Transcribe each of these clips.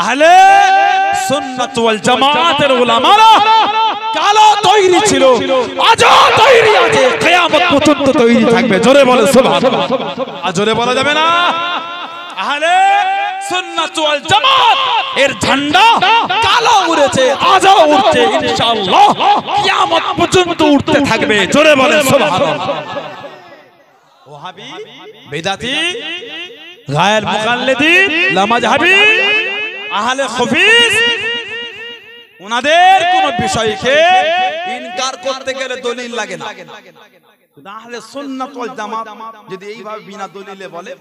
আহলে সুন্নাত ওয়াল জামাতের উলামারা কালো তৈরি ছিল আজও তৈরি আছে কিয়ামত পর্যন্ত তৈরি থাকবে জোরে বলে সুবহানাল্লাহ আর জোরে বলা যাবে না আহলে সুন্নাত ওয়াল জামাত এর ঝান্ডা কালো উড়েছে আজও উড়ছে ইনশাআল্লাহ কিয়ামত পর্যন্ত উড়তে থাকবে জোরে বলে সুবহানাল্লাহ ওয়াহাবি বেদাতি غير مقلدين لا مذهبي اهل الخفيس ওনাদের কোন বিষয়কে ইনকার করতে গেলে দলিল লাগে না কিন্তু আহলে সুন্নাত ওয়াল জামাত যদি এইভাবে বিনা দলিলে বলে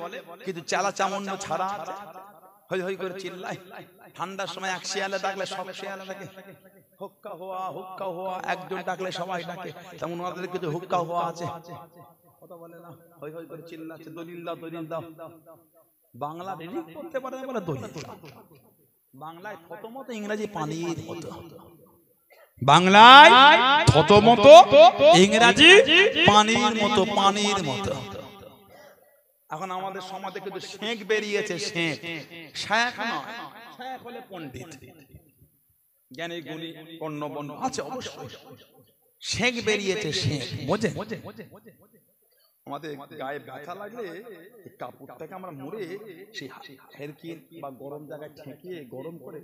কিন্তু চালা চামন্ন ছাড়া হই হই করে চিল্লায় ঠান্ডার সময় এক শিয়ালে ডাকলে সব শিয়ালে ডাকে হুক্কা হুয়া একজন ডাকলে সবাই ডাকে তেমন ওনাদের কিছু হুক্কা হুয়া আছে কথা বলে না হই হই করে চিল্লাচ্ছে দলিল দাও দলিল দাও বাংলা রিডিং করতে পারে না বলে দলিল বাংলায় থতমত ইংরেজি পানির মতো বাংলায় থতমত ইংরেজি পানির মতো এখন আমাদের সমাজে কিন্তু শেখ বেরিয়েছে শেখ শেখ নয় শেখ হলে পণ্ডিত জ্ঞানী গুণী অন্নবন্ন আছে অবশ্যই শেখ বেরিয়েছে শেখ বুঝে আমাদের গায়ে ব্যথা লাগলে কাপড়টাকে আমরা মুড়ে সেই হেরকিন বা গরম জায়গায় ঠেকিয়ে গরম করে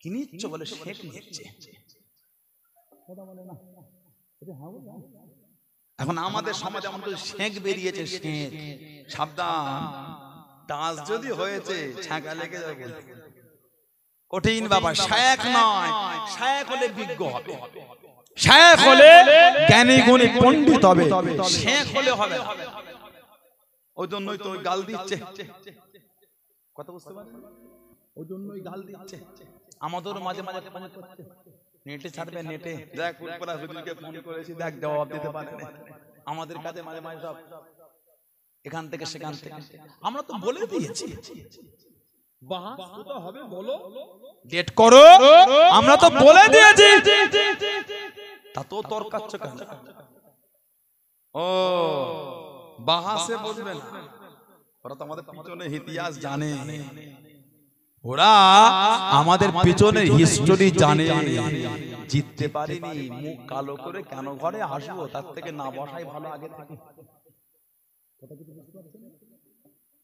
কিনে নিচ্ছে বলে শেখ নিচ্ছে এখন আমাদের সমাজে আমাদের শেখ বেরিয়েছে শেখ সাবধান দাস যদি হয়েছে ছাঁকা লেগে যাবে কঠিন বাবা শেখ নয় শেখ হলে বিজ্ঞ হবে শেখ হলে জ্ঞানী গুণী পণ্ডিত হবে শেখ হলে হবে ওজন্যই তো গাল দিচ্ছে কথা বুঝতে পারছেন ওজন্যই গাল দিচ্ছে আমাদের মাঝে মাঝে ফোন করতে নেটে ছাড়বে নেটে দেখ উপরা হুজুরকে ফোন করেছি দেখ জবাব দিতে পারে না আমাদের কাছে মাঝে মাঝে সব এখান থেকে সেখান থেকে আমরা তো বলে দিয়েছি বাহাস তো হবে বলো ডেট করো আমরা তো বলে দিয়েছি তা তো তর্কাচ্ছ কেন ও বাহাসে বুঝবে না ওরা তো আমাদের পিছনে ইতিহাস জানে ওরা আমাদের পিছনে হিস্টরি জানে জিততে পারিনি মুখ কালো করে কেন ঘরে আসবো তার থেকে না বসাই ভালো আগে থেকে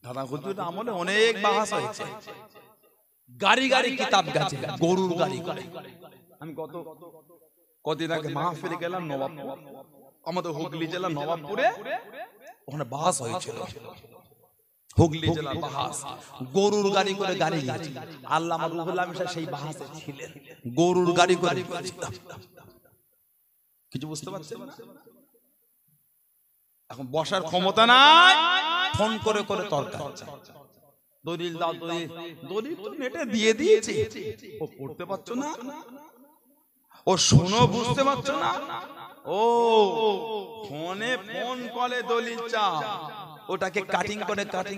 দাদা হুজুর আমলে অনেক বাহাস হয়েছে গাড়ি গাড়ি কিতাব গাছে গরুর গাড়ি করে আমি গত কদিন আগে মাহফিলে গেলাম নবাবপুর আমাদের হুগলি জেলা নবাবপুরে ওখানে বাহাস হয়েছিল হুগলি জেলা বাহাস গরুর গাড়ি করে গাড়ি গেছে আল্লামা রুহুল আমিন সাহেব সেই বাহাসে ছিলেন গরুর গাড়ি করে কিছু বুঝতে পারছেন না এখন বসার ক্ষমতা নাই ফোন করে করে তর্কা দলিল দাও দলিল দলিল তো নেটে দিয়ে দিয়েছি ও পড়তে পারছো না ও শোনো বুঝতে পারছো না ও ফোনে ফোন কলে দলিল চা ওটাকে কাটিং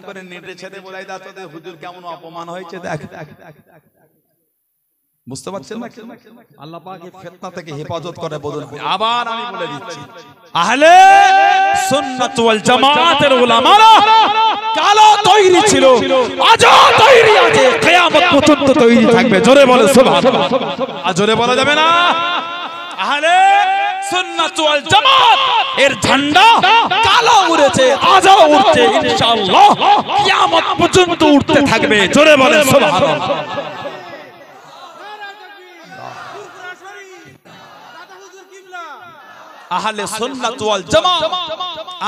করে নেটে ছেড়ে বলাই দাও তো হুজুর কেমন অপমান হয়েছে দেখ বুঝতে পারছেন না আল্লাহ পাকের ফিতনা থেকে হেফাজত করে বলুন আবার আমি বলে দিচ্ছি আহলে সুন্নাত ওয়াল জামাতের উলামারা কালো তৈরি ছিল আজও তৈরি আছে কিয়ামত পর্যন্ত তৈরি থাকবে জোরে বলে সুবহানাল্লাহ আর জোরে বলা যাবে না আহলে সুন্নাত ওয়াল জামাত এর ঝান্ডা কালো উড়েছে আজও উড়ছে ইনশাআল্লাহ কিয়ামত পর্যন্ত উড়তে থাকবে জোরে বলে সুবহানাল্লাহ أهل سنة والجماعة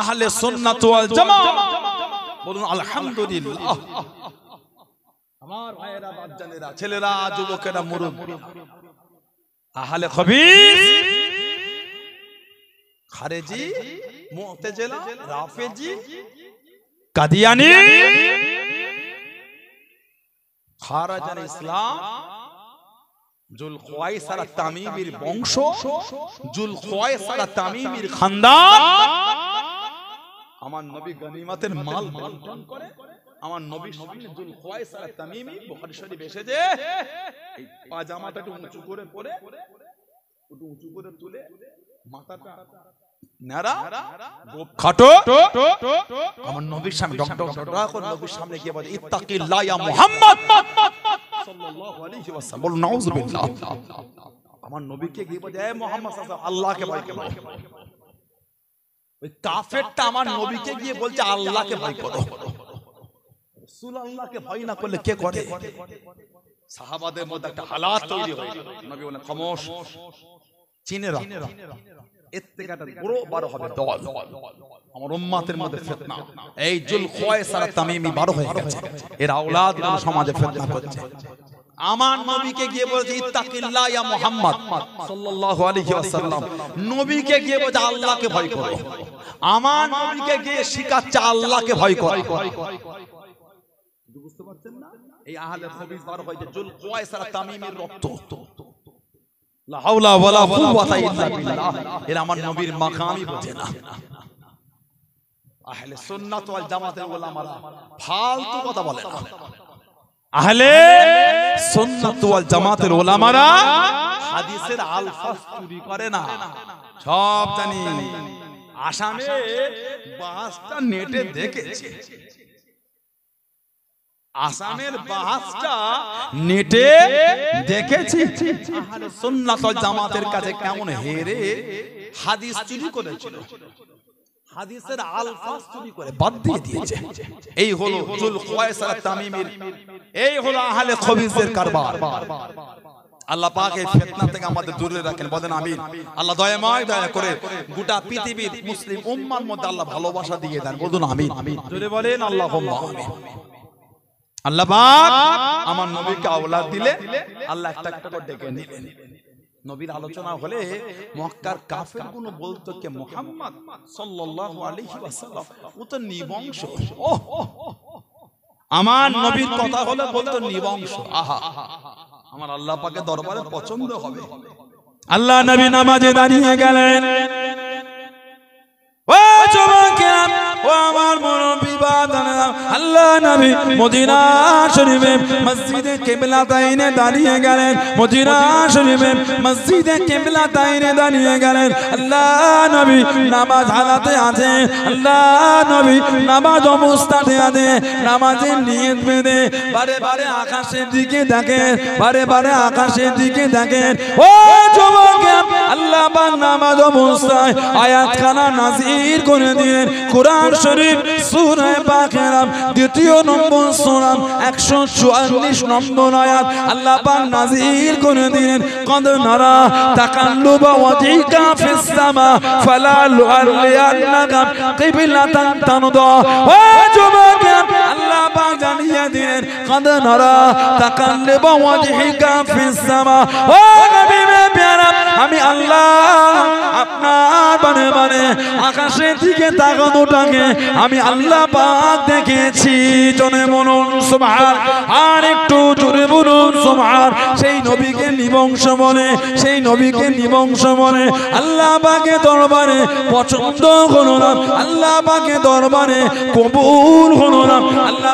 أهل سنة والجماعة بولون الحمد لله أمار غيرا بجنرا چلرا جوكرا مرم أهل خبيث خارجي معتزلة رافضي قادياني خارج عن الإسلام জুল খুয়াইসারা তামিমির বংশ জুল খুয়াইসারা তামিমির খানদান আমার নবী গনিমতের মাল বন্টন করে আমার নবীর সামনে জুল খুয়াইসারা তামিমি বুখারী শরীফ এসেছে এই পাজামাটাকে উঁচু করে পরে ওটা উঁচু করে তুলে মাথাটা নারা খাটো আমার নবীর সামনে ডক ডক করে নবীর সামনে গিয়ে বলে ইত্তাকিল্লাহ ইয়া মুহাম্মদ الله عليه وسلم بقول نعوذ بالله আমার নবীকে গিবত এ মুহাম্মদ সাল্লাল্লাহু আল্লাহকে ভয় করো ওই কাফেরটা আমার নবীকে গিয়ে বলছে আল্লাহকে ভয় করো রাসূল আল্লাহকে ভয় না করলে কে করে সাহাবাদের মধ্যে একটা হালাত তৈরি হয়ে গেল নবী বলেন খামোশ চিনে রাখ এর থেকে একটা বড় বড় হবে দল আমার উম্মতের মধ্যে ফিতনা এই জুল খোয়াইস আর তামিমি বড় হয়ে গেছে এর اولاد সমাজে ফিতনা করছে আমার নবীকে গিয়ে বলছে ইত্তাকিল্লাহ ইয়া মুহাম্মদ সাল্লাল্লাহু আলাইহি ওয়াসাল্লাম নবীকে গিয়ে বলছে আল্লাহকে ভয় করো আমার নবীকে গিয়ে শিখাচ্ছে আল্লাহকে ভয় করো বুঝতে পারছেন না এই আহলে হাদিস বার হয়েছে জুল কুয়াইস আর তামিমের রক্ত লা হাওলা ওয়ালা কুওয়াতা ইল্লা বিল্লাহ এরা আমার নবীর মাকামই বোঝে না আহলে সুন্নাত ওয়াল জামাতের উলামারা ফালতু কথা বলে না আহলে সুন্নাত ওয়াল জামাতের উলামারা হাদিসের আলফাজ চুরি করে না সব জানি আসামে বাহাসটা নেটে দেখেছি আসামের বাহাসটা নেটে দেখেছি আহলে সুন্নাত ওয়াল জামাতের কাছে কেমন হেরে হাদিস চুরি করেছিল হাদিসের আলফাজ চুরি করে বাদ দিয়ে দিয়েছে এই হলো জুল কুয়াইস আর তামিমের এই হলো আহলে খবিজের কারবার আল্লাহ পাক এই ফিতনা থেকে আমাদের দূরে রাখেন বলেন আমিন আল্লাহ দয়াময় দয়া করে গোটা পৃথিবীর মুসলিম উম্মার মধ্যে আল্লাহ ভালোবাসা দিয়ে দেন বলুন আমিন জোরে বলেন আল্লাহুম্মা আমিন আল্লাহ পাক আমার নবীকে আওলাদ দিলে আল্লাহ একটা একটা করে ডেকে নিলেন নবীর আলোচনা হলে মক্কার কাফেরগুলো বলতো কে মুহাম্মদ সাল্লাল্লাহু আলাইহি ওয়াসাল্লাম ও তো নিবংশ আমার নবীর কথা হলে বলতো নিবংশ আহা আমার আল্লাহ পাকের দরবারে পছন্দ হবে আল্লাহ নবী নামাজে দাঁড়িয়ে গেলেন ও যুবকেরা ও আমার মুরব্বি বাদানা আল্লাহ নবী মদিনা শরীফে মসজিদে কিবলা তাইনে দাঁড়িয়ে গেলেন মদিনা শরীফে মসজিদে কিবলা তাইনে দাঁড়িয়ে গেলেন আল্লাহ নবী নামাজ হালাতে আছে আল্লাহ নবী নামাজ অবস্থাতে আছে নামাজের নিয়ত বেঁধে বারে বারে আকাশের দিকে দেখেন বারে বারে আকাশের দিকে দেখেন ও যুবকেরা আল্লাহ পাক নামাজ অবস্থায় আয়াতখানা নাযিল করে দিলেন কোরআন শরীফ সূরা বাকারা দ্বিতীয় নম্বর সূরা 144 নম্বর আয়াত আল্লাহ পাক নাযিল করে দিলেন কদ নারা তাকাল্লুবা ওয়াজিকা ফিস সামা ফালা লুআল্লিয়ান্নাকা কিবলাতান তানদা ও যুবকেরা আল্লাহ পাক জানিয়ে দিলেন কদ নারা তাকাল্লুবা ওয়াজিকা ফিস সামা ও নবী প্যারা আমি আল্লাহ আপনার বানে বানে আকাশের দিকে তাকানোটাকে আমি আল্লাহ পাক দেখেছি জনে বলুন সুবহান আর একটু জোরে বলুন সুবহান সেই নবীকে নিবংশ বলে সেই নবীকে নিবংশ বলে আল্লাহ পাকে দরবারে পছন্দ হলো না আল্লাহ পাকে দরবারে কবুল হলো না আল্লাহ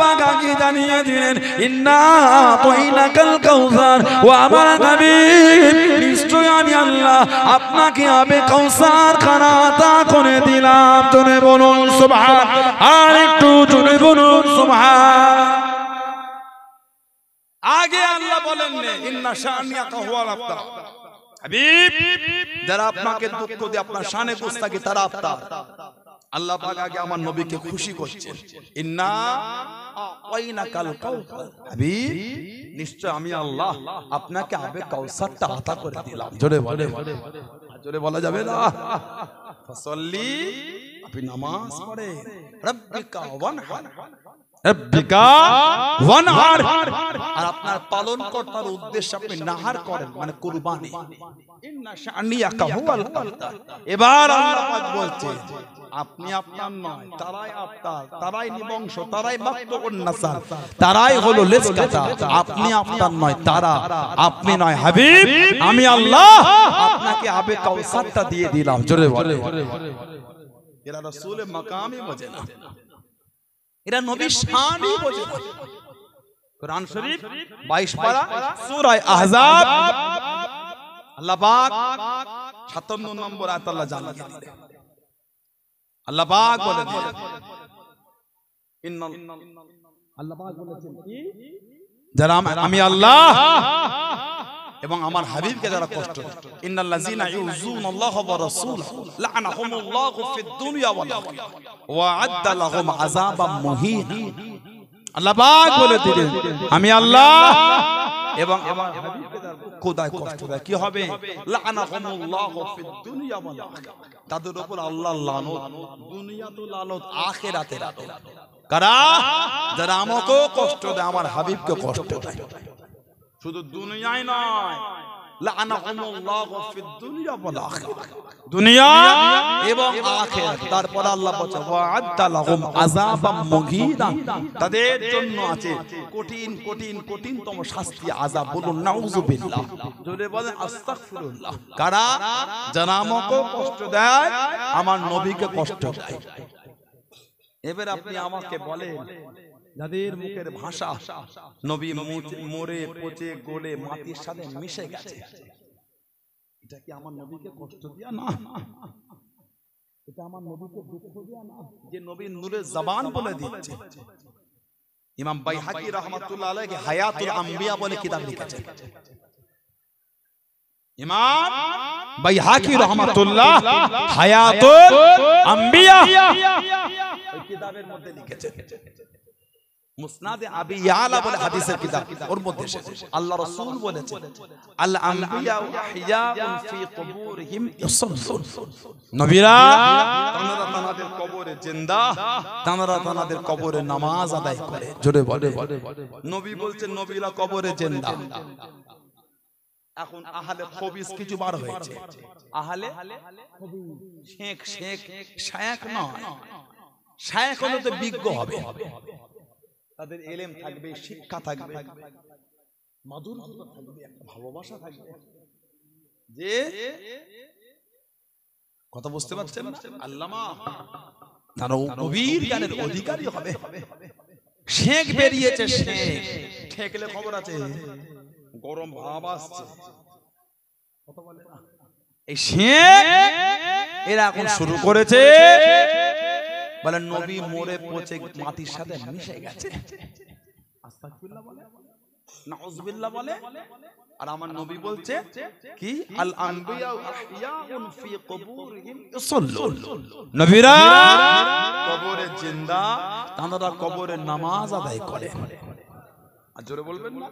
পাক আগে জানিয়ে দিলেন ইন্না আতাইনাকাল কাউসার ওয়া আমার নবী নিশ্চয় আমি আল্লাহ আপনাকে আমি কাউসার খানা عطا করে দিলাম জোরে বলুন সুবহান আর একটু জোরে বলুন সুবহান আগে আল্লাহ বলেন না ইন্না শানিয়াকা হুয়াল আবতার হাবিব যারা আপনাকে দুঃখ দিয়ে আপনার শানে গোস্তাকি তারা আবতার আল্লাহ পাক আগে আমার নবীকে খুশি করছেন ইন্না আতাইনাকাল কাউসার হাবিব নিশ্চয় আমি আল্লাহ আপনাকে আবে কাউসারটা عطا করে দিলাম জোরে বলে জোরে বলা যাবে না ফসল্লি আপনি নামাজ পড়ে রব্বিকা ওয়ানহার दिए दिलाम जोरे रसूल मकाम ही बोझे ना इरा नबी शान ही बोझे ना कुरान शरीफ 22 पारा सूरा अहज़ाब अल्लाह पाक 57 नंबर आयत अल्लाह जाना दिए अल्लाह पाक बोले इन अल्लाह पाक बोले कि जरा আমি আল্লাহ এবং আমার হাবিবকে যারা কষ্ট ইন্নাল্লাযিনা ইউযুনাল্লাহ ওয়া রাসূলাহু লা'নাহুমুল্লাহু ফিদ দুনিয়া ওয়াল আখিরাহ ওয়া আ'আদ্দা লাহুম আযাবাম মুহীনা আল্লাহ পাক বলে দিলেন আমি আল্লাহ এবং আমার হাবিবকে যারা খোদায় কষ্ট দেয় কি হবে লা'নাহুমুল্লাহু ফিদ দুনিয়া ওয়াল আখিরাহ তাদের উপর আল্লাহ লানত দুনিয়াতে লানত আখিরাতে লানত কারা যারা আমাকে কষ্ট দেয় আমার হাবিবকে কষ্ট দেয় শুধু দুনিয়ায় নয় লা'নাহুমুল্লাহু ফিদ দুনিয়া ওয়াল আখিরাহ দুনিয়া এবং আখিরাত তারপর আল্লাহ বলেন ওয়া'আদ্দা লাহুম আযাবাম মুহীনা তাদের জন্য আছে কঠিন কঠিন কঠিনতম শাস্তি আযাব বলুন নাউযুবিল্লাহ জোরে বলেন আস্তাগফিরুল্লাহ কারা যারা আমাকে কষ্ট দেয় আমার নবীকে কষ্ট দেয় এবার আপনি আমাকে বলেন যাদের মুখের ভাষা নবী মরে পচে গলে মাটির সাথে মিশে গেছে এটা কি আমার নবীকে কষ্ট দিয়া না এটা আমার নবীকে দুঃখ দিয়া না যে নবীর নূরে জবান বলে দিচ্ছে ইমাম বাইহাকি রাহমাতুল্লাহ আলাইহি হায়াতুল আমবিয়া বলে কিতাব লিখেছেন ইমাম বাইহাকি রাহমাতুল্লাহ হায়াতুল আমবিয়া এই কিতাবের মধ্যে লিখেছেন মুসনাদে আবি ইয়ালা বলে হাদিসের কিতাব ওর মধ্যে আল্লাহ রাসূল বলেছেন আল আমবিয়া ইহইয়াউন ফি কুবুরিহিম ইসফুন নবীরা তারা তাদের কবরে জিন্দা তারা তাদের কবরে নামাজ আদায় করে জোরে বলে নবী বলছেন নবীরা কবরে জিন্দা এখন আহলে খবিস কিছু বার হয়েছে আহলে খবিস শেখ শেখ শায়খ নয় শায়খ হলে তো বিজ্ঞ হবে তাদের ইলম থাকবে শিক্ষা থাকবে মাধুর্যতা থাকবে ভালোবাসা থাকবে যে কথা বুঝতে পারছেন না আল্লামা তারা কবির জ্ঞানের অধিকারী হবে শেখ বেরিয়েছে শেখ ঠেকলে খবর আছে গরম ভাব আসছে কথা বলে না এই শেখ এরা এখন শুরু করেছে বলে নবী মরে পচে মাটির সাথে মিশে গেছে আস্তাগফিরুল্লাহ বলে নাউযুবিল্লাহ বলে আর আমার নবী বলছে কি আল আমবিয়া ইহইয়াউন ফি কুবুরিহিম ইসল্লুন নবীরা কবরে জিন্দা তারা কবরে নামাজ আদায় করে আর জোরে বলবেন না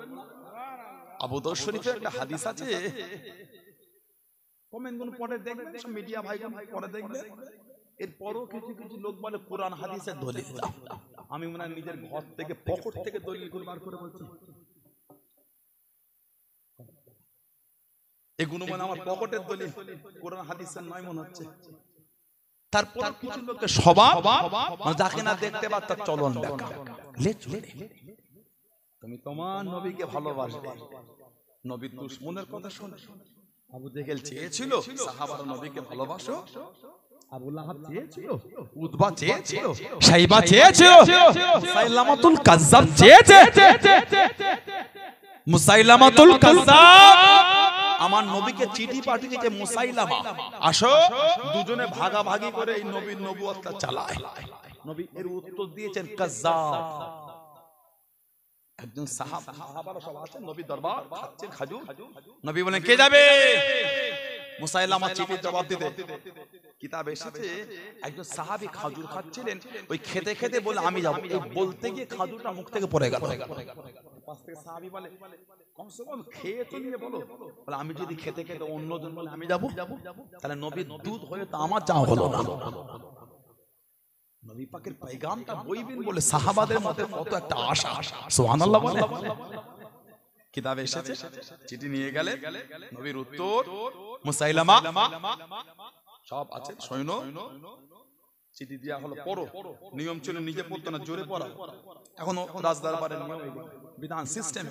আবু দাউদ শরীফে একটা হাদিস আছে কমেন্ট গুলো পড়ে দেখবেন সব মিডিয়া ভাইগণ পড়ে দেখবেন এর পরও কিছু কিছু লোক বলে কোরআন হাদিসের দলিল আমি মনে হয় নিজের ঘর থেকে পকেট থেকে দলিলগুলো বার করে বলছি এগুলো মনে আমার পকেটের দলিল কোরআন হাদিসের নয় মনে হচ্ছে তারপর কিছু লোকের স্বভাব যাকে না দেখতে বা তার চলন দেখা তুমি তোমার নবীকে ভালোবাসবে নবীর দুশমনের কথা শোনো আবু জেহেল চেয়েছিল সাহাবারা নবীকে ভালোবাসো আবু লাহাব চেয়েছিল উতবা চেয়েছিল সাইবা চেয়েছিল মুসাইলামাতুল কাযযাব চেয়েছে মুসাইলামাতুল কাযযাব আমার নবীকে চিঠি পাঠিয়েছে মুসাইলামা আসো দুজনে ভাগাভাগি করে এই নবীর নবুয়তটা চালায় নবী এর উত্তর দিয়েছেন কাযযাব একজন সাহাবারা সব আছেন নবী দরবার খাচ্ছেন খাজুর নবী বলেন কে যাবে মুসাইলামা চিঠির জবাব দিতে কিতাবে এসেছে একজন সাহাবী খাজুর খাচ্ছিলেন ওই খেতে খেতে বলে আমি যাব এই বলতে গিয়ে খাজুরটা মুখ থেকে পড়ে গেল পাশ থেকে সাহাবী বলে কমসে কম খেয়ে তো নিয়ে বলো বলে আমি যদি খেতে খেতে অন্যজন বলে আমি যাব তাহলে নবীর দূত হয়ে তো আমার যাওয়া হলো না নবী পাকের پیغامটা বইবেন বলে সাহাবাদের মধ্যে কত একটা আশা সুবহানাল্লাহ বলে কিতাবে এসেছে চিঠি নিয়ে গেলে নবীর উত্তর মুসাইলামা সব আছে সৈন্য চিঠি দেয়া হলো পড়ো নিয়ম ছিল নিজে পড়তো না জোরে পড়া এখনো রাজ দরবারের নিয়ম বিধান সিস্টেম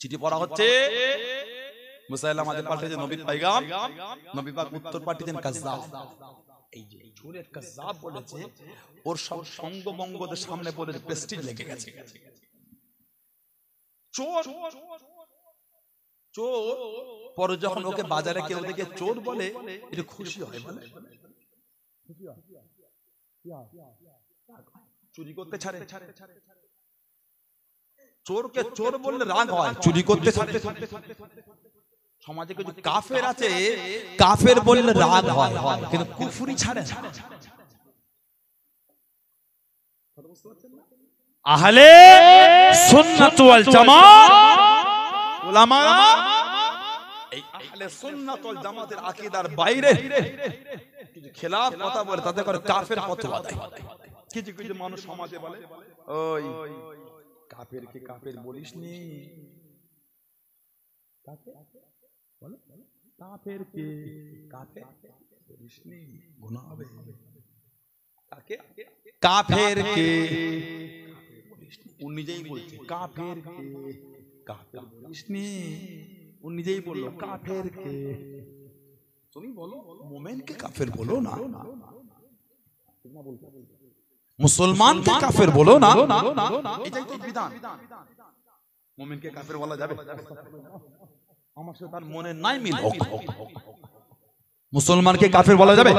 চিঠি পড়া হচ্ছে মুসাইলামা যে পাঠিয়েছে নবীর پیغام নবী পাক উত্তর পাঠিয়েছেন কাযযাব এই যে ঝুরের কাযযাব বলেছে ওর সব সঙ্গবঙ্গদের সামনে বলে প্রেস্টিজ লেগে গেছে চোর চোর পরে যখন ওকে বাজারে কেউ দেখে চোর বলে এটা খুশি হয় বলে চুরি করতে ছাড়ে চোরকে চোর বললে রাগ হয় চুরি করতে ছাড়ে সমাজে কিছু কাফের আছে কাফের বললে রাগ হয় কিন্তু কুফরি ছাড়ে আহলে সুন্নাত ওয়াল জামাত উলামা এই আহলে সুন্নাত ওয়াল জামাতের আকীদার বাইরে কিছু খেলাফ কথা বলে তাতে করে কাফের ফতোয়া দেয় কিছু কিছু মানুষ সমাজে বলে ওই কাফেরকে কাফের বলিস নি কাফের বলে কাফেরকে কাফের বলিস নি গুনাহ হবে কাকে কাফেরকে নিজেই বলছে কাফেরকে কাফের বলিস নি ও নিজেই বলল কাফেরকে তুমি বলো মুমিনকে কাফের বলো না মুসলমানকে কাফের বলো না এটাই তো বিধান মুমিনকে কাফের বলা যাবে আমার সাথে তার মনে নাই মিল মুসলমানকে কাফের বলা যাবে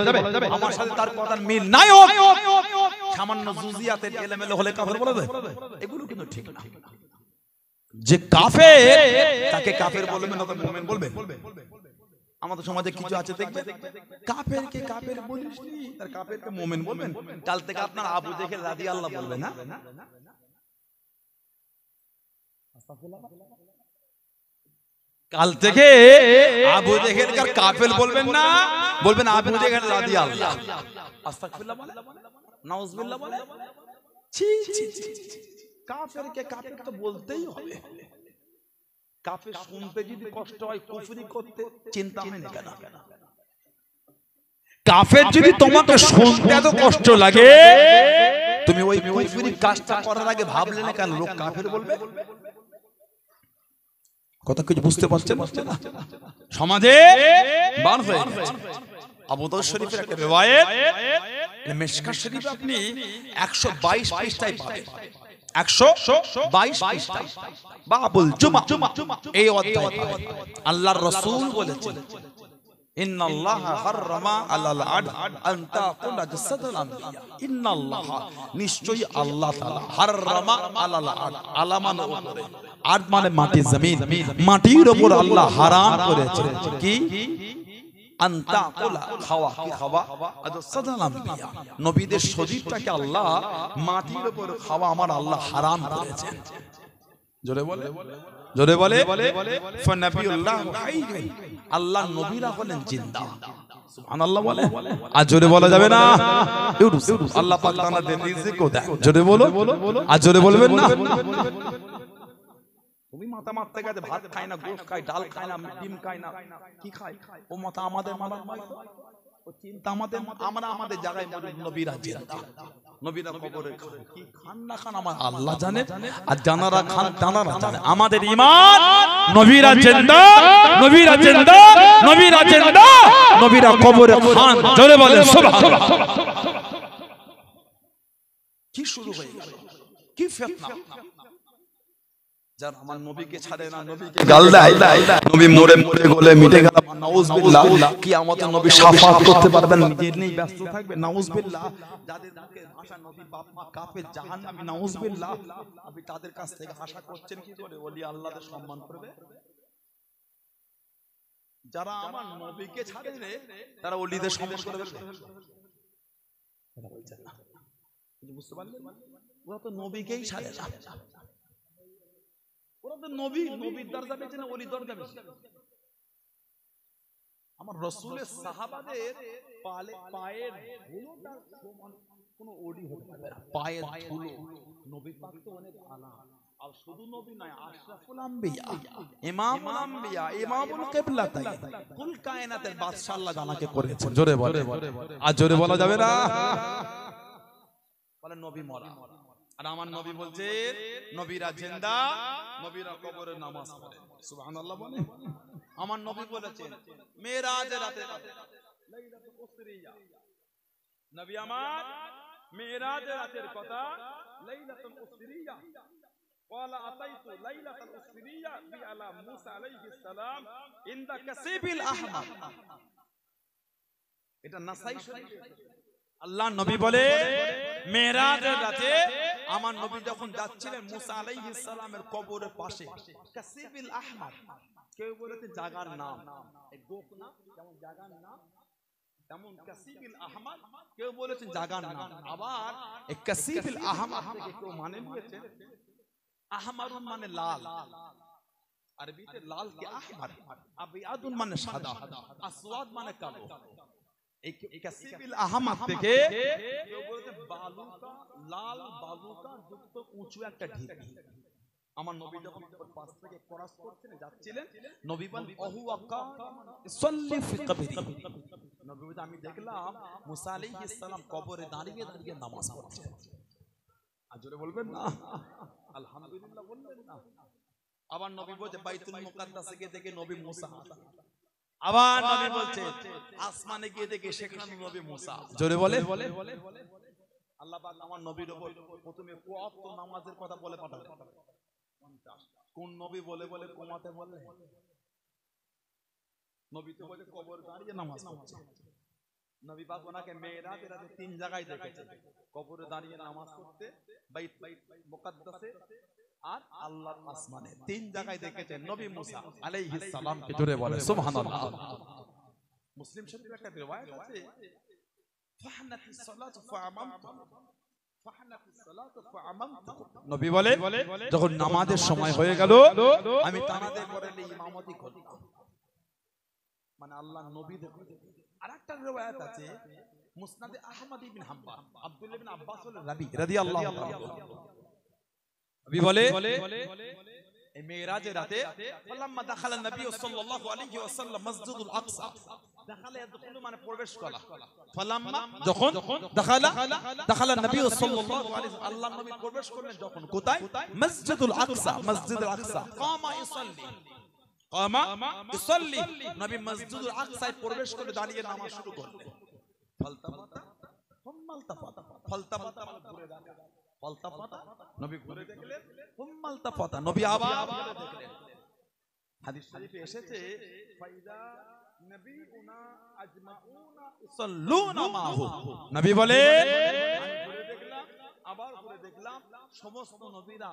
আমার সাথে তার কথার মিল নাই হোক সামান্য জুজিয়াতের এলেমেলো হলে কাফের বলা যায় এগুলো কিন্তু ঠিক না যে কাফের তাকে কাফের বলবেন না তাকে মুমিন বলবেন আমাদের সমাজে কিছু আছে দেখবেন কাফেরকে কাফের বলিস নি তার কাফেরকে মুমিন বলবেন কাল থেকে আপনার আবু দেখে রাদিয়াল্লাহ বলবেন না কাল থেকে আবু জেহেল কার কাফের বলবেন না বলবেন আবু জেহেল রাদিয়াল্লাহ আস্তাগফিরুল্লাহ বলে নাউজুবিল্লাহ বলে ছি ছি কাফেরকে কাফের তো বলতেই হবে কাফের শুনতে যদি কষ্ট হয় কুফরি করতে চিন্তা হয় না কেন কাফের যদি তোমাকে শুনতে এত কষ্ট লাগে তুমি ওই কুফরি কাজটা করার আগে ভাবলে না কেন লোক কাফের বলবে কথা কিছু বুঝতে পারছেন না সমাজে বার হয়ে গেছে আবু দাউদ শরীফের একটা রিওয়ায়েত মিশকাত শরীফ আপনি 122 পৃষ্ঠায় পাবেন 122 পৃষ্ঠা বাবুল জুমা এই অধ্যায় আল্লাহর রাসূল বলেছেন ইন্নাল্লাহা হাররামা আলাল আদল আন তাকুলা জাসাদাল আমবিয়া ইন্নাল্লাহা নিশ্চয়ই আল্লাহ তাআলা হাররামা আলাল আদল আলামান উপরে আদ মানে মাটি জমিন মাটির উপর আল্লাহ হারাম করেছে কি আন তাকুলা খাওয়া কি খাওয়া জাসাদাল আমবিয়া নবীদের শরীরটাকে আল্লাহ মাটির উপর খাওয়া আমার আল্লাহ হারাম করেছেন জোরে বলে জোরে বলে ফানাবিউল্লাহ হাইয়ুন আল্লাহ নবীরা হলেন জিন্দা সুবহানাল্লাহ বলে আর জোরে বলা যাবে না আল্লাহ পাক তাআলাদের রিজিকও দেন জোরে বলো আর জোরে বলবেন না তুমি মাথা মারতে গেলে ভাত খায় না গোশ খায় ডাল খায় না ডিম খায় না কি খায় ও মাথা আমাদের মানার মাই তো ও চিন্তা আমাদের আমরা আমাদের জায়গায় নবীরা জিন্দা নবীরা কবরে খান কি খান না খান আমার আল্লাহ জানে আর জানারা খান জানারা জানে আমাদের ঈমান নবীরা জিন্দা নবীরা জিন্দা নবীরা জিন্দা নবীরা কবরে খান জোরে বলেন সুবহানাল্লাহ কি শুরু হয়ে গেল কি ফিতনা যারা আমার নবীকে ছাড়ে না নবীকে গাল দেয় নবী মরে মরে গলে মিটে গেল নাউজুবিল্লাহ কিয়ামতের নবী শাফাত করতে পারবেন নিজের নেই ব্যস্ত থাকবে নাউজুবিল্লাহ যাদের মুখে ভাষা নবী বাপ মা কাফের জাহান্নামী নাউজুবিল্লাহ আপনি তাদের কাছ থেকে আশা করছেন কি করে ওলি আল্লাহকে সম্মান করবে যারা আমার নবীকে ছাড়ে না তারা ওলিদের সম্মান করবে কথা বলছেন না কিন্তু বুঝতে পারলেন ওরা তো নবীকেই ছাড়ে না আমার রসুলের সাহাবাদের পায়ের ধুলোটা সমান কোনো ওডি হতে পারে পায়ের ধুলো নবী পাক তো অনেক আলা আর শুধু নবী নয় আশরাফুল আম্বিয়া ইমামুল আম্বিয়া ইমামুল কিবলা তাই কুল কায়নাতের বাদশা আল্লাহ জানাকে করেছেন জোরে বলে আর জোরে বলা যাবে না বলে নবী মরা আর আমার নবী বলেন নবীরা জিন্দা নবীরা কবরে নামাজ পড়ে সুবহানাল্লাহ বলে আমার নবী বলেছেন মেরাজ রাতে লাইলাতুল কুসরিয়া নবী আমার মেরাজ রাতের কথা লাইলাতুল কুসরিয়া قال اتيت ليله الاسريه على موسى عليه السلام عند كسيب الاحمر এটা নাসাই শরীফ আল্লাহ নবী বলে মেরাজের রাতে আমার নবী যখন যাচ্ছিলেন মুসা আলাইহিস সালামের কবরের পাশে কাসিবিল আহমার কেউ বলেতে জায়গার নাম এই গোকনা যেমন জায়গার নাম তেমন কাসিবিল আহমার কেউ বলেছেন জায়গার নাম আবার এই কাসিবিল আহমার থেকে কেউ মানে নিয়েছেন আহমার মানে লাল আরবিতে লাল কে আহমার আবিয়াদ মানে সাদা আসওয়াদ মানে কালো एक कसीबिल अहमद থেকে কেউ বলতে বালুকা লাল বালুকা যুক্ত উঁচু একটা ঢিবি আমার নবী যখন পাশ থেকে ক্রস করছিলেন যাচ্ছিলেন নবী বলেন ওহুয়া কা সাল্লি ফি কবরি নবী বলেন আমি দেখলাম মুসা আলাইহিস সালাম কবরে দাঁড়িয়ে দাঁড়িয়ে নামাজ পড়ছেন আর জোরে বলবেন না আলহামদুলিল্লাহ বলবেন না আবার নবী বলতে বাইতুল মুকাদ্দাসে গিয়ে দেখে নবী মুসা আবার নবী বলছে আসমানে গিয়ে দেখে সেখানে নবী মুসা জোরে বলে আল্লাহ পাক আমার নবীর উপর প্রথমে ওয়াক্ত নামাজের কথা বলে পাঠালেন কোন নবী বলে বলে কোমাতে বলে নবী তো বলে কবর দাঁড়িয়ে নামাজ পড়ছে নবী পাক ওনাকে মেরাজ রাতে তিন জায়গায় দেখেছে কবরে দাঁড়িয়ে নামাজ পড়তে বাইত মুকদ্দাসে আর আল্লাহর আসমানে তিন জায়গায় দেখেছেন নবী মুসা আলাইহিস সালামকে জোরে বলে সুবহানাল্লাহ মুসলিম শরীফের একটা riwayat আছে ফাহনাতিস সালাতু ফাআমামতু নবী বলে যখন নামাজের সময় হয়ে গেল আমি তানাদের করে ইমামতি করলাম মানে আল্লাহর নবী দেখো আরেকটা riwayat আছে মুসনাদে আহমদ ইবনে হাম্বল আব্দুল্লাহ ইবনে আব্বাস রাদিয়াল্লাহু আনহু নবী বলে এই মিরাজের রাতে ফলাম্মা দাখালা নবী সাল্লাল্লাহু আলাইহি ওয়াসাল্লাম মসজিদুল আকসা দাখালা ইদখুলু মানে প্রবেশ করা ফলাম্মা যখন দাখালা নবী সাল্লাল্লাহু আলাইহি আল্লাহর নবী প্রবেশ করলেন যখন কোথায় মসজিদুল আকসা কামা ইসাল্লি নবী মসজিদুল আকসায় প্রবেশ করে দাঁড়িয়ে নামাজ শুরু করলেন ফলতাফাতা মানে ঘুরে দাঁড়ালেন পাল্টাপাতা নবী ঘুরে দেখলেন হুম্মালতাফাতা নবী আবার ঘুরে দেখলেন হাদিস শরীফে এসেছে ফাইদা নবীউনা আজমাউনা ইসাল্লুনা মাহু নবী বলে আমি ঘুরে দেখলাম আবার ঘুরে দেখলাম সমস্ত নবীরা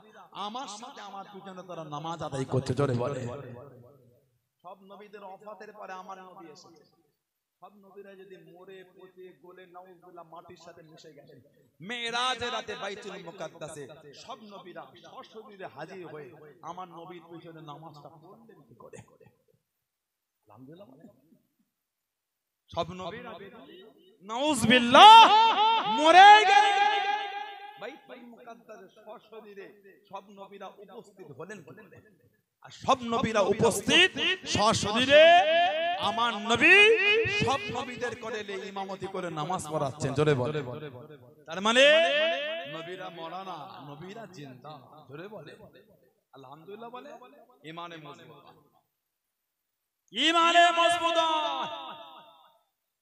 আমার সাথে আমার দুজনে তারা নামাজ আদায় করছে জোরে বলে সব নবীদের ওফাতের পরে আমার নবী এসেছে সব নবীরা যদি মরে পচে গলে নাউজুবিল্লাহ মাটির সাথে মিশে গেলেন মেরাজের রাতে বাইতুল মুকাদ্দাসে সব নবীরা সশরীরে হাজির হয়ে আমার নবীর পিছনে নামাজটা পড়লেন কি করে আলহামদুলিল্লাহ মানে সব নবীরা নাউজুবিল্লাহ মরে গেলেন বাইতুল মুকাদ্দাসে সশরীরে সব নবীরা উপস্থিত হলেন আর সব নবীরা উপস্থিত সশরীরে আমার নবী সব নবীদের করে ইমামতি করে নামাজ পড়াচ্ছেন জোরে বলে তার মানে নবীরা মরা না নবীরা জিন্দা জোরে বলে আলহামদুলিল্লাহ বলে ইমানে মজবুত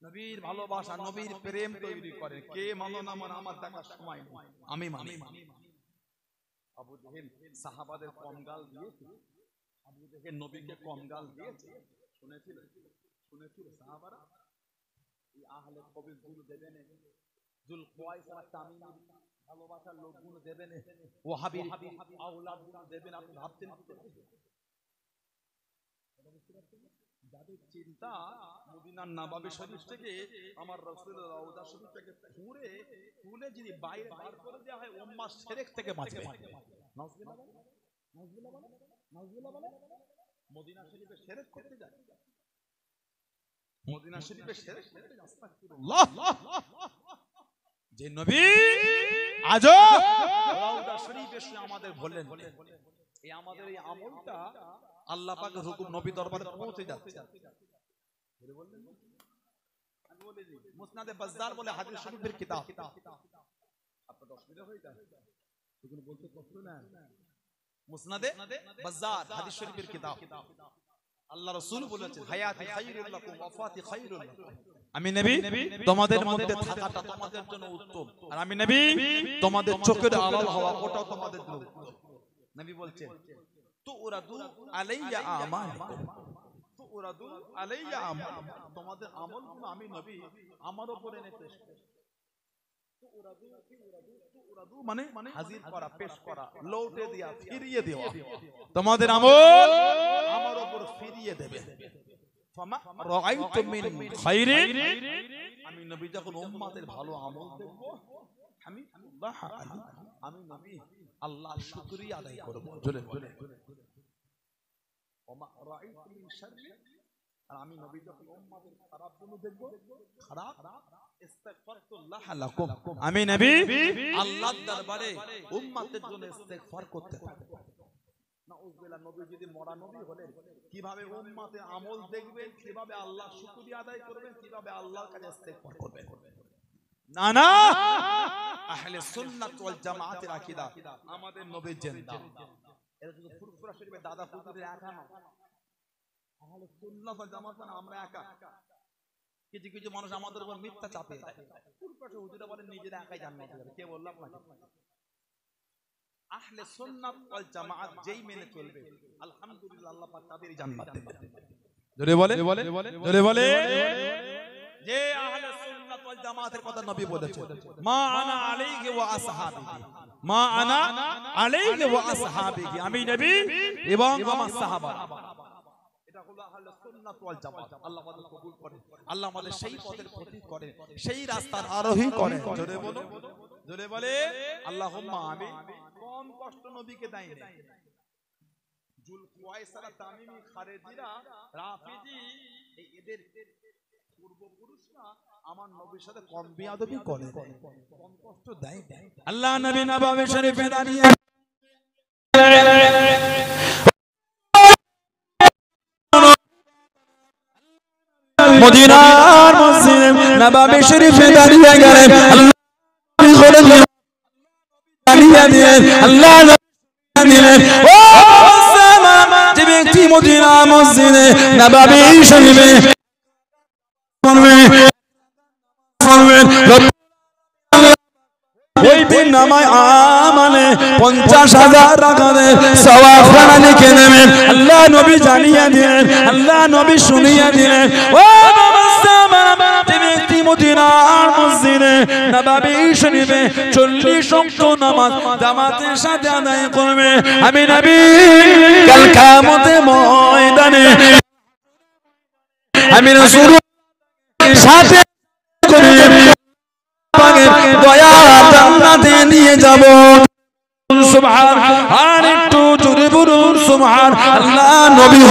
নবীর ভালোবাসা নবীর প্রেম তৈরি করে কে মানো না মানে আমার দেখার সময় নয় আমি মানি আবু জাহেল সাহাবাদের কম গাল দিয়েছে আবু জাহেল নবীকে কম গাল দিয়েছে শুনেছিল সাহাবারা এই আহলে কবির গুলো দেবেন জুল কোয়াইসা তামিমের ভালোবাসার লোকগুলো দেবেন ওয়াহাবির আওলাদগুলো দেবেন আপনি ভাবতেন যাদের চিন্তা মদিনার নববী শরীফ থেকে আমার রাসূলের রওজা শরীফ থেকে তুলে যদি বাইরে বার করে দেওয়া হয় উম্মাহ শিরক থেকে বাঁচবে নাউজুবিল্লাহ বলে মদিনা শরীফে শিরক করতে যায় মদিনা শরীফে শিরক করতে যায় আস্তাগফিরুল্লাহ যে নবী আজ রাউদা শরীফে এসে আমাদের বললেন এই আমাদের এই আমলটা আল্লাহ পাকের হুকুম নবী দরবারে পৌঁছে যাচ্ছে বলে বললেন আমি বলে দিই মুসনাদে বাজ্জার বলে হাদিস শরীফের কিতাব আপনার 10 মিনিট হয়ে যায় তখন বলতে কষ্ট না মুসনাদে বাজ্জার হাদিস শরীফের কিতাব আল্লাহ রাসূল বলেছেন হায়াতি খায়রুল লাকুম ওয়া ফাতি খায়রুল লাকুম আমি নবী তোমাদের মধ্যে থাকাটা তোমাদের জন্য উত্তম আর আমি নবী তোমাদের চোখের আড়াল হওয়া ওটা তোমাদের জন্য উত্তম নবী বলেন তুরাদু আলাইয়া আমাল তুরাদু আলাইয়া আমাল তোমাদের আমলগুলো আমি নবী আমার উপরে এনে পেশ করি তুরাদু তুরাদু মানে হাজির করা পেশ করা লৌটে দেয়া ফিরিয়ে দেওয়া তোমাদের আমল আমার উপর ফিরিয়ে দেবে فما رأيت من خير أمين نبي تقول أمة البالو عمل تبوا حميد الله عليه أمين نبي الله شكريا عليه وما رأيت من شر أمين نبي تقول أمة الخراب تبوا خراب استغفرت الله لكم أمين نبي الله درباره أمة تجون استغفار كتير نعوذ بالله نبي جدي مورا نبي هولير কিভাবে উম্মতে আমল দেখবেন কিভাবে আল্লাহ শুকরিয়া আদায় করবেন কিভাবে আল্লাহর কাছে ইস্তেগফার করবেন না না আহলে সুন্নাত ওয়াল জামাতের আকীদা আমাদের নবীর জিন্দা এটা শুধু ফুরফুরা শরীফে দাদা ফুরফুরের একা না আহলে সুন্নাত ওয়াল জামাত মানে আমরা একা কিছু কিছু মানুষ আমাদের উপর মিথ্যা চাপে ফুরফুরা হুজুরা বলেন নিজেরা একাই জান্নাতে যাবে কে বললাম না আহলে সুন্নাত ওয়াল জামাত যেই মেনে চলবে আলহামদুলিল্লাহ আল্লাহ পাক তাদেরই জান্নাত দেবে জোরে বলে যে আহলে সুন্নাত ওয়াল জামাতের কথা নবী বলেছেন মা আনা আলাইহি ওয়া আসহাবিহি আমি নবী এবং আমার সাহাবা আল্লাহ আমাদের সেই পথের প্রতীক করে সেই রাস্তার আরোহী করে জোরে বলো জোরে বলে আল্লাহুম্মা আমিন কোন কষ্ট নবীকে দেয়নি জুল কুয়াইসারা তামিমি খারেজিরা রাফিজি এদের পূর্বপুরুষরা আমার নবীর সাথে কম বেয়াদবি করে কোন কষ্ট দেয় আল্লাহ নবী নববী শরীফে দাঁড়িয়ে মদিনার মসজিদে নববী শরীফে দাঁড়িয়ে গেলেন الله جبتي مدينة مزينة نبابي شريفة ويبنا معي آمانة پنچاش هزار رقم سواف خانة كنمين الله نبي جانية دين الله نبي شنية دين মদিনার মসজিদে নববী শরীফে 40 ওয়াক্ত নামাজ জামাতের সাথে আদায় করবে আমি নবী কাল কিয়ামতের ময়দানে আমি রাসূলের সাথে পাকের দয়া জান্নাতে নিয়ে যাব সুবহান আর একটু জোরে বলুন সুবহান আল্লাহ নবী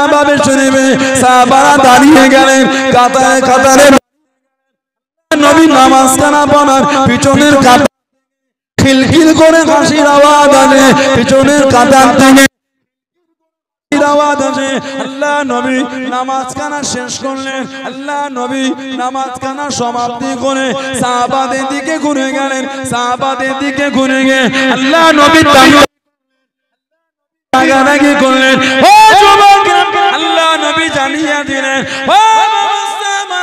نبابي شريفي سابرا داري غالي كاتا كاتا نبي نماسكنا بنا بيتونير كاتا كيل كوري كاشي رواداني بيتونير كاتا تاني رواداني الله نبي نماسكنا ششكولي الله نبي نماسكنا شمابتي كوري سابا ديكي كوري غالي سابا ديكي كوري غالي الله نبي تاني غالي كوري আল্লাহ নবী জানিয়ে দিলেন ও মুস্তাফা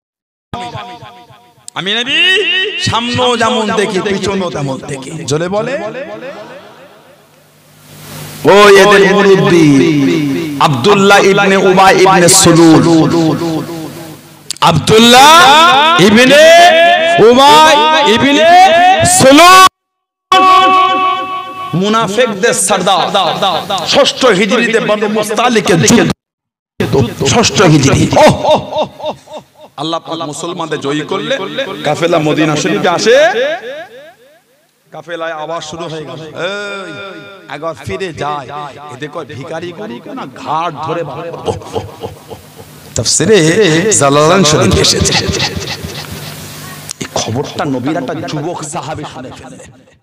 আমি নবী সামনেও যেমন দেখি পিছনেও তেমন দেখি জোরে বলে ও এদের মুরব্বি আব্দুল্লাহ ইবনে উবাই ইবনে সুলুল আব্দুল্লাহ ইবনে উবাই ইবনে সুলুল মুনাফিকদের সর্দার ষষ্ঠ হিজরিতে বনু মুস্তালিকের যুদ্ধ ষষ্ঠ হিজরি আল্লাহ পাক মুসলমানদের জয়ী করলে কাফেলা মদিনা শরীফে আসে কাফেলায় আওয়াজ শুরু হয়ে গেল এই একবার ফিরে যায় এতে কয় ভিখারি কোন না ঘাট ধরে তাফসিরে জালালাইন শরীফ এসেছে এই খবরটা নবীর একটা যুবক সাহাবী শুনে ফেলে